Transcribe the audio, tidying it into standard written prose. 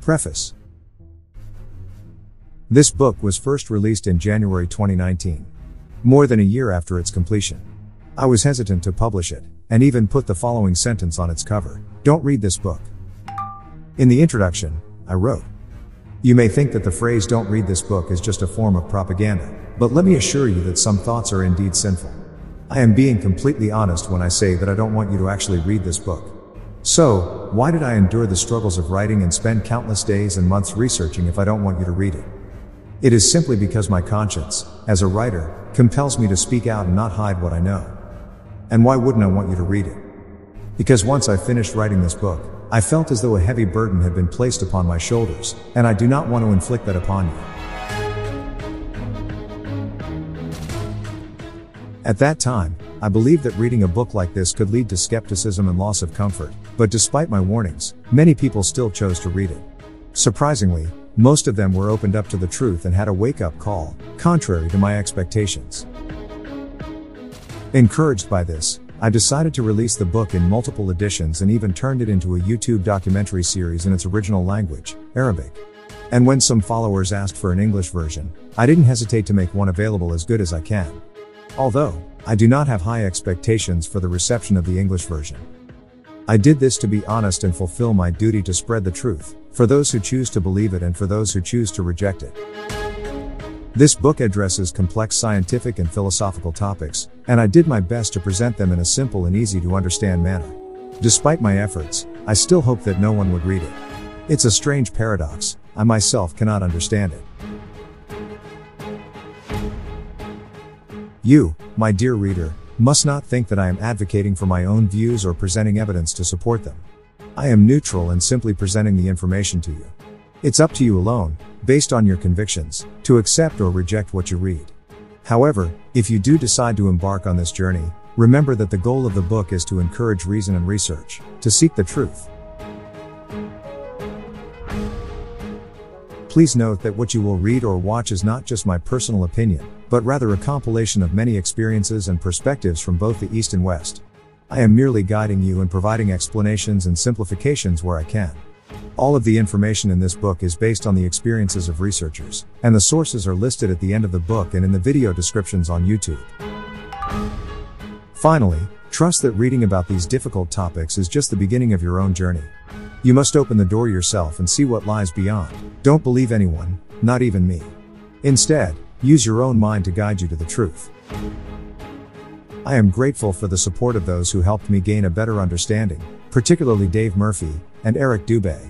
Preface. This book was first released in January 2019, more than a year after its completion. I was hesitant to publish it, and even put the following sentence on its cover: "Don't read this book." In the introduction, I wrote, "You may think that the phrase 'don't read this book' is just a form of propaganda, but let me assure you that some thoughts are indeed sinful. I am being completely honest when I say that I don't want you to actually read this book. So, why did I endure the struggles of writing and spend countless days and months researching if I don't want you to read it? It is simply because my conscience, as a writer, compels me to speak out and not hide what I know. And why wouldn't I want you to read it? Because once I finished writing this book, I felt as though a heavy burden had been placed upon my shoulders, and I do not want to inflict that upon you." At that time, I believed that reading a book like this could lead to skepticism and loss of comfort, but despite my warnings, many people still chose to read it. Surprisingly, most of them were opened up to the truth and had a wake-up call, contrary to my expectations. Encouraged by this, I decided to release the book in multiple editions and even turned it into a YouTube documentary series in its original language, Arabic. And when some followers asked for an English version, I didn't hesitate to make one available as good as I can. Although, I do not have high expectations for the reception of the English version. I did this to be honest and fulfill my duty to spread the truth, for those who choose to believe it and for those who choose to reject it. This book addresses complex scientific and philosophical topics, and I did my best to present them in a simple and easy to understand manner. Despite my efforts, I still hope that no one would read it. It's a strange paradox, I myself cannot understand it. You, my dear reader, must not think that I am advocating for my own views or presenting evidence to support them. I am neutral and simply presenting the information to you. It's up to you alone, based on your convictions, to accept or reject what you read. However, if you do decide to embark on this journey, remember that the goal of the book is to encourage reason and research, to seek the truth. Please note that what you will read or watch is not just my personal opinion, but rather a compilation of many experiences and perspectives from both the East and West. I am merely guiding you and providing explanations and simplifications where I can. All of the information in this book is based on the experiences of researchers, and the sources are listed at the end of the book and in the video descriptions on YouTube. Finally, trust that reading about these difficult topics is just the beginning of your own journey. You must open the door yourself and see what lies beyond. Don't believe anyone, not even me. Instead, use your own mind to guide you to the truth. I am grateful for the support of those who helped me gain a better understanding, particularly Dave Murphy and Eric Dubay.